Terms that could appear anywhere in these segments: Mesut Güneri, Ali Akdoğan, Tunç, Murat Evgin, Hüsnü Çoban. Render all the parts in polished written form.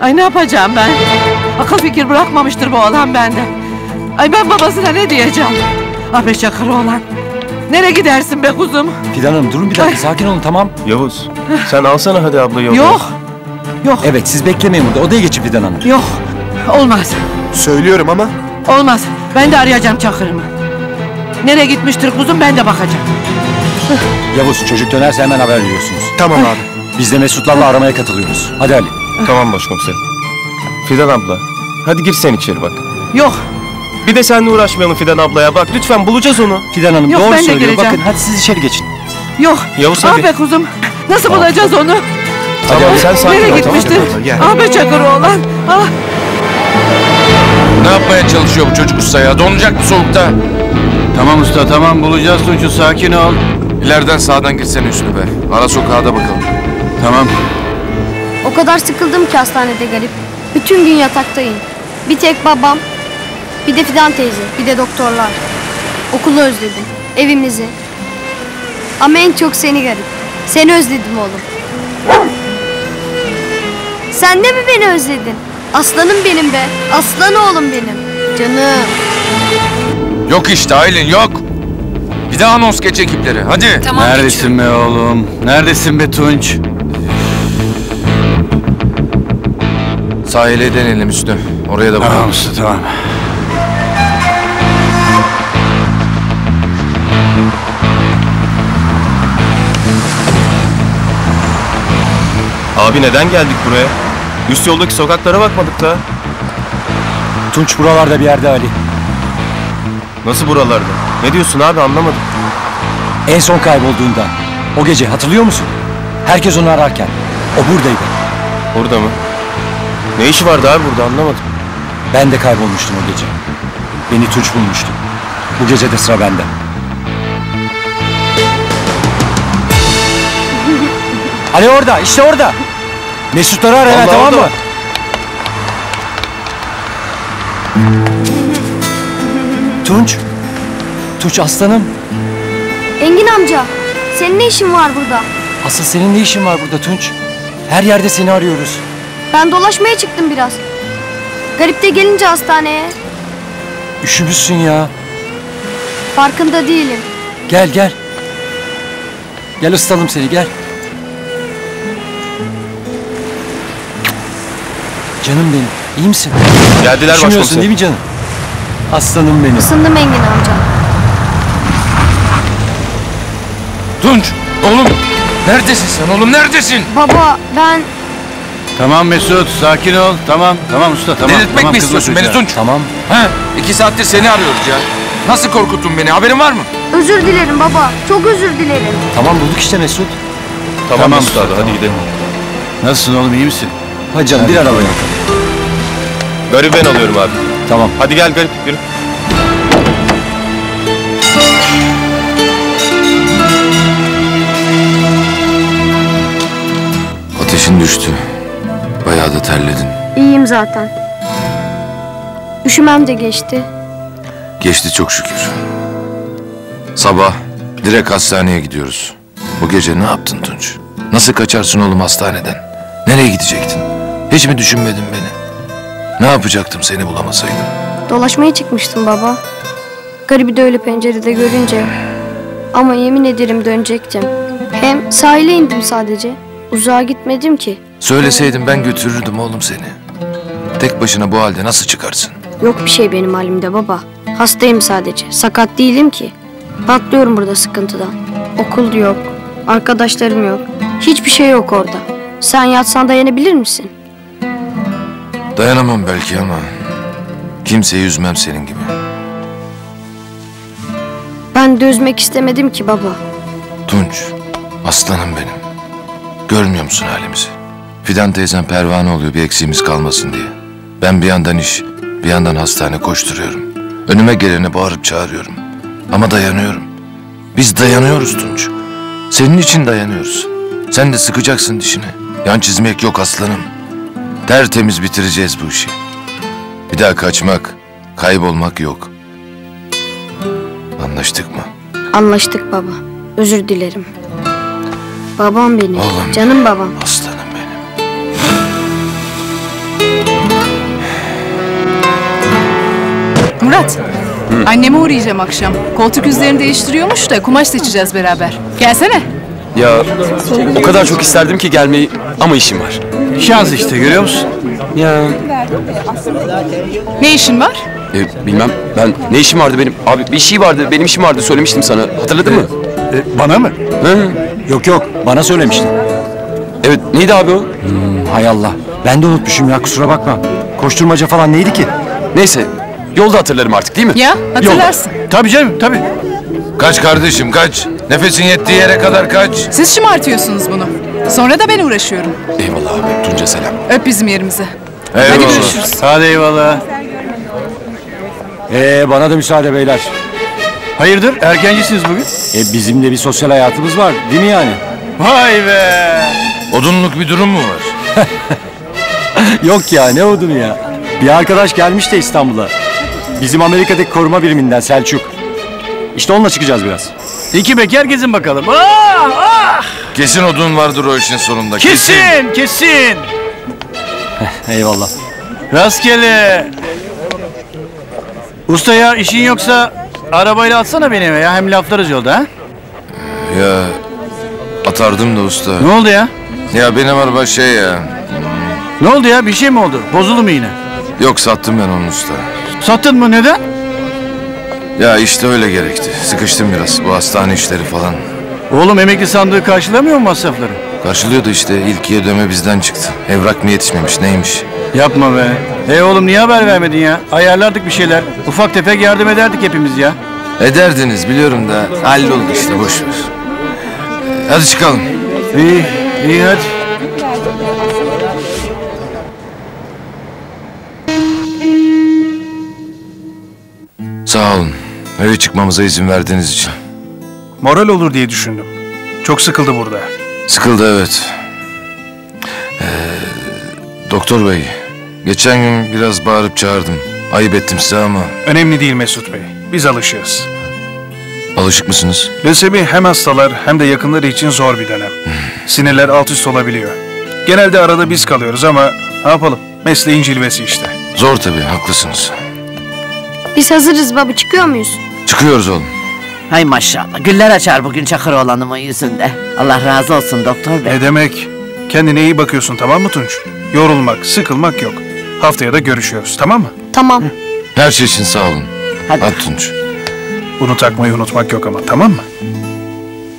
Ay ne yapacağım ben? Akıl fikir bırakmamıştır bu adam bende. Ay ben babasına ne diyeceğim? Abi şakır olan. Nereye gidersin be kuzum? Fidan Hanım durun bir dakika, sakin olun tamam. Yavuz sen alsana hadi ablayı. Yok. Yok. Evet siz beklemeyin burada, odaya geçin Fidan Hanım. Yok olmaz. Söylüyorum ama. Olmaz, ben de arayacağım Çakır'ımı. Nereye gitmiştir kuzum ben de bakacağım. Yavuz çocuk dönerse hemen haber veriyorsunuz. Tamam abi. Biz de Mesutlarla aramaya katılıyoruz. Hadi Ali. Tamam başkomiserim. Fidan abla hadi gir sen içeri bak. Yok. Bir de seninle uğraşmayalım Fidan ablaya, bak lütfen bulacağız onu. Fidan Hanım yok, doğru söylüyor geleceğim. Bakın hadi siz içeri geçin. Yok. Yavuz abi. Ah be kuzum nasıl tamam, bulacağız onu? Tamam abi, sen sakin ol gitmiştir? Tamam. Ah be Çakıroğlan. Ah. Ne yapmaya çalışıyor bu çocuk usta ya? Donacak mı soğukta? Tamam usta tamam, bulacağız suçu, sakin ol. İleriden sağdan girsene Hüsnü be. Ara sokağa da bakalım. Tamam. O kadar sıkıldım ki hastanede garip. Bütün gün yataktayım. Bir tek babam, bir de Fidan teyze, bir de doktorlar. Okulu özledim, evimizi. Ama en çok seni garip. Seni özledim oğlum. Sen de mi beni özledin? Aslanım benim be, aslan oğlum benim. Canım. Yok işte Aylin, yok. Bir daha anons geç ekipleri, hadi. Tamam, neredesin be oğlum? Neredesin be Tunç? Sahile deneyelim Hüsnü, oraya da bakalım. Tamam usta, tamam. Abi neden geldik buraya? Üst yoldaki sokaklara bakmadık da. Tunç buralarda bir yerde Ali. Nasıl buralarda? Ne diyorsun abi, anlamadım. En son kaybolduğunda, o gece hatırlıyor musun? Herkes onu ararken, o buradaydı. Orada mı? Ne işi vardı abi burada, anlamadım. Ben de kaybolmuştum o gece. Beni Tunç bulmuştu. Bu gece de sıra bende. Ali orada, işte orada. Mesutları ara ya, tamam mı? Tunç. Tunç aslanım. Engin amca, senin ne işin var burada? Asıl senin ne işin var burada Tunç? Her yerde seni arıyoruz. Ben dolaşmaya çıktım biraz. Garip de gelince hastaneye. Üşümüşsün ya. Farkında değilim. Gel gel. Gel ısıtalım seni gel. Canım benim, iyi misin? Geldiler başkomiserim. Değil mi canım? Aslanım benim. Isındım Engin amca. Tunç, oğlum! Neredesin sen oğlum, neredesin? Baba, ben... Tamam Mesut, sakin ol. Tamam, tamam usta, tamam. Delirtmek mi istiyorsun beni Tunç? Tamam. He, 2 saattir seni arıyoruz ya. Nasıl korkuttun beni, haberin var mı? Özür dilerim baba, çok özür dilerim. Tamam, bulduk işte Mesut. Tamam usta, hadi gidelim. Nasılsın oğlum, iyi misin? Hadi canım, bir arabaya. Garip ben alıyorum abi. Tamam. Hadi gel garip, yürü. Ateşin düştü. Bayağı da terledin. İyiyim zaten. Üşümem de geçti. Geçti çok şükür. Sabah direkt hastaneye gidiyoruz. Bu gece ne yaptın Tunç? Nasıl kaçarsın oğlum hastaneden? Nereye gidecektin? Hiç mi düşünmedin beni? Ne yapacaktım seni bulamasaydım? Dolaşmaya çıkmıştım baba. Garibi de öyle pencerede görünce. Ama yemin ederim dönecektim. Hem sahile indim sadece. Uzağa gitmedim ki. Söyleseydim ben götürürdüm oğlum seni. Tek başına bu halde nasıl çıkarsın? Yok bir şey benim halimde baba. Hastayım sadece. Sakat değilim ki. Patlıyorum burada sıkıntıdan. Okul yok. Arkadaşlarım yok. Hiçbir şey yok orada. Sen yatsan dayanabilir misin? Dayanamam belki ama kimseyi üzmem senin gibi. Ben de üzmek istemedim ki baba. Tunç, aslanım benim. Görmüyor musun halimizi? Fidan teyzem pervane oluyor bir eksiğimiz kalmasın diye. Ben bir yandan iş, bir yandan hastane koşturuyorum. Önüme geleni bağırıp çağırıyorum. Ama dayanıyorum. Biz dayanıyoruz Tunç. Senin için dayanıyoruz. Sen de sıkacaksın dişini. Yan çizmek yok aslanım. Tertemiz bitireceğiz bu işi. Bir daha kaçmak, kaybolmak yok. Anlaştık mı? Anlaştık baba. Özür dilerim. Babam benim. Oğlum, canım babam. Aslanım benim. Murat. Hı. Anneme uğrayacağım akşam. Koltuk yüzlerini değiştiriyormuş da kumaş seçeceğiz beraber. Gelsene. Ya o kadar çok isterdim ki gelmeyi ama işim var. Şans işte, görüyor musun? Ya. Ne işin var? Bilmem, ben ne işim vardı benim? Abi bir şey vardı, benim işim vardı, söylemiştim sana. Hatırladın mı? Bana mı? Hı. Yok yok, bana söylemiştin. Evet, neydi abi o? Hay Allah, ben de unutmuşum ya, kusura bakma. Koşturmaca falan neydi ki? Neyse, yolda hatırlarım artık değil mi? Ya, hatırlarsın. Yolda. Tabii canım, tabii. Kaç kardeşim, kaç. Nefesin yettiği yere kadar kaç. Siz şımartıyorsunuz bunu. Sonra da ben uğraşıyorum. Eyvallah abi, Tunca selam. Öp bizim yerimize. Eyvallah. Hadi görüşürüz. Hadi eyvallah. Bana da müsaade beyler. Hayırdır, erkencisiniz bugün? Bizim de bir sosyal hayatımız var, değil mi yani? Vay be! Odunluk bir durum mu var? Yok ya, ne odunu ya? Bir arkadaş gelmiş de İstanbul'a. Bizim Amerika'daki koruma biriminden Selçuk. İşte onunla çıkacağız biraz. İki bekar gezin bakalım. Ah, ah! Kesin odun vardır o işin sonunda. Kesin, kesin! Eyvallah. Rastgele! Usta ya, işin yoksa arabayla atsana beni eve ya. Hem laflarız yolda ha? Ya atardım da usta. Ne oldu ya? Ya benim araba şey ya. Ne oldu ya? Bir şey mi oldu? Bozuldu mu yine? Yok, sattım ben onu usta. Sattın mı? Neden? Ya işte öyle gerekti. Sıkıştım biraz. Bu hastane işleri falan. Oğlum emekli sandığı karşılamıyor mu masrafları? Karşılıyordu işte. İlkiye döme bizden çıktı. Evrak mı yetişmemiş neymiş? Yapma be. Oğlum niye haber vermedin ya? Ayarlardık bir şeyler. Ufak tefek yardım ederdik hepimiz ya. Ederdiniz biliyorum da halloldu işte, boş ver. Hadi çıkalım. İyi, iyi hadi. Sağ olun. Eve çıkmamıza izin verdiğiniz için. Moral olur diye düşündüm. Çok sıkıldı burada. Sıkıldı evet. Doktor bey, geçen gün biraz bağırıp çağırdım. Ayıp ettim size ama... Önemli değil Mesut Bey. Biz alışığız. Alışık mısınız? Lösemi hem hastalar hem de yakınları için zor bir dönem. Sinirler alt üst olabiliyor. Genelde arada biz kalıyoruz ama ne yapalım? Mesleğin cilvesi işte. Zor tabii, haklısınız. Biz hazırız baba, çıkıyor muyuz? Çıkıyoruz oğlum. Hay maşallah, güller açar bugün Çakır oğlanımın yüzünde. Allah razı olsun doktor bey. Ne demek? Kendine iyi bakıyorsun tamam mı Tunç? Yorulmak, sıkılmak yok. Haftaya da görüşüyoruz tamam mı? Tamam. Hı. Her şey için sağ olun. Hadi. Hadi Tunç. Bunu takmayı unutmak yok ama tamam mı?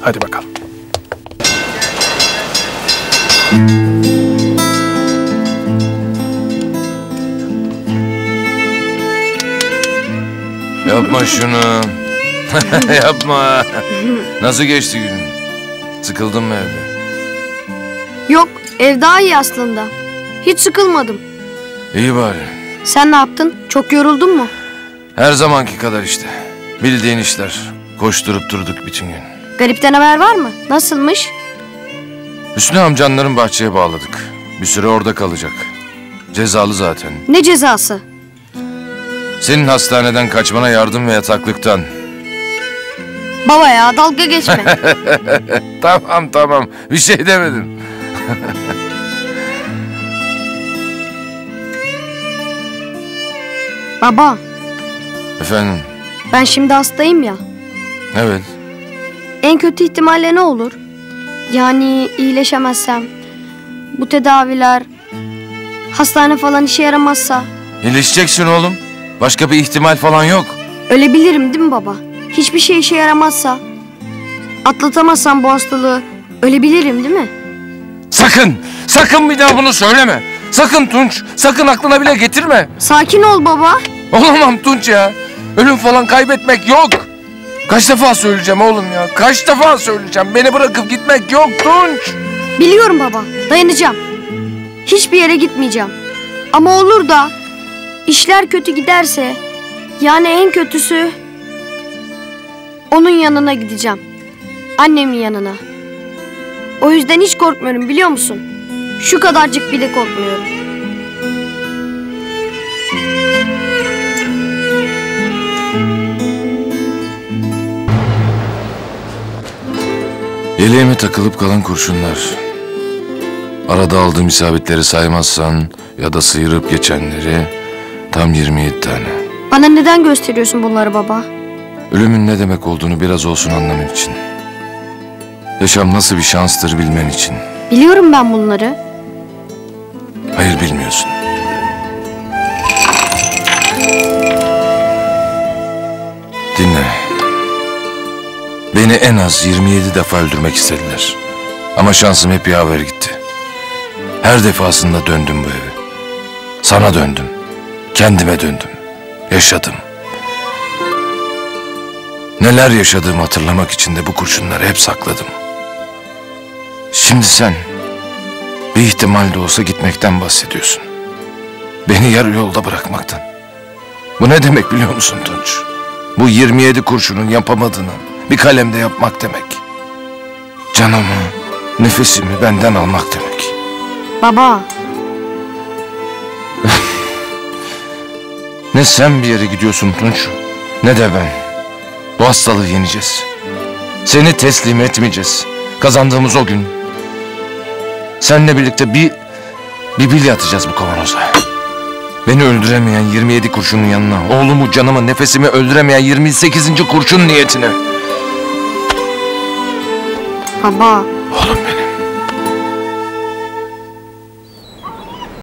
Hadi bakalım. Yapma şunu. Yapma. Nasıl geçti günün? Sıkıldın mı evde? Yok, ev daha iyi aslında. Hiç sıkılmadım. İyi bari. Sen ne yaptın? Çok yoruldun mu? Her zamanki kadar işte. Bildiğin işler. Koşturup durduk bütün gün. Garipten haber var mı? Nasılmış? Hüsnü amcanların bahçeye bağladık. Bir süre orada kalacak. Cezalı zaten. Ne cezası? Senin hastaneden kaçmana yardım ve yataklıktan. Baba ya, dalga geçme. Tamam. Bir şey demedim. Baba. Efendim? Ben şimdi hastayım ya. Evet. En kötü ihtimalle ne olur? Yani iyileşemezsem, bu tedaviler, hastane falan işe yaramazsa. İyileşeceksin oğlum. Başka bir ihtimal falan yok. Ölebilirim değil mi baba? Hiçbir şey işe yaramazsa, atlatamazsam bu hastalığı ölebilirim değil mi? Sakın! Sakın bir daha bunu söyleme! Sakın Tunç! Sakın aklına bile getirme! Sakin ol baba! Olamam Tunç ya! Ölüm falan kaybetmek yok! Kaç defa söyleyeceğim oğlum ya! Kaç defa söyleyeceğim! Beni bırakıp gitmek yok Tunç! Biliyorum baba, dayanacağım. Hiçbir yere gitmeyeceğim. Ama olur da işler kötü giderse, yani en kötüsü onun yanına gideceğim. Annemin yanına. O yüzden hiç korkmuyorum biliyor musun? Şu kadarcık bile korkmuyorum. Yeleğime takılıp kalan kurşunlar. Arada aldığım isabetleri saymazsan ya da sıyırıp geçenleri tam 27 tane. Bana neden gösteriyorsun bunları baba? Ölümün ne demek olduğunu biraz olsun anlaman için. Yaşam nasıl bir şanstır bilmen için. Biliyorum ben bunları. Hayır, bilmiyorsun. Dinle. Beni en az 27 defa öldürmek istediler. Ama şansım hep yaver gitti. Her defasında döndüm bu eve. Sana döndüm. Kendime döndüm. Yaşadım. Neler yaşadığımı hatırlamak için de bu kurşunları hep sakladım. Şimdi sen bir ihtimal de olsa gitmekten bahsediyorsun. Beni yarı yolda bırakmaktan. Bu ne demek biliyor musun Tunç? Bu 27 kurşunun yapamadığını bir kalemde yapmak demek. Canımı, nefesimi benden almak demek. Baba. Ne sen bir yere gidiyorsun Tunç, ne de ben. Bu hastalığı yeneceğiz. Seni teslim etmeyeceğiz. Kazandığımız o gün. Seninle birlikte bir bilye atacağız bu kavanoza. Beni öldüremeyen 27 kurşunun yanına, oğlumu, canımı, nefesimi öldüremeyen 28. kurşun niyetine. Baba. Oğlum benim.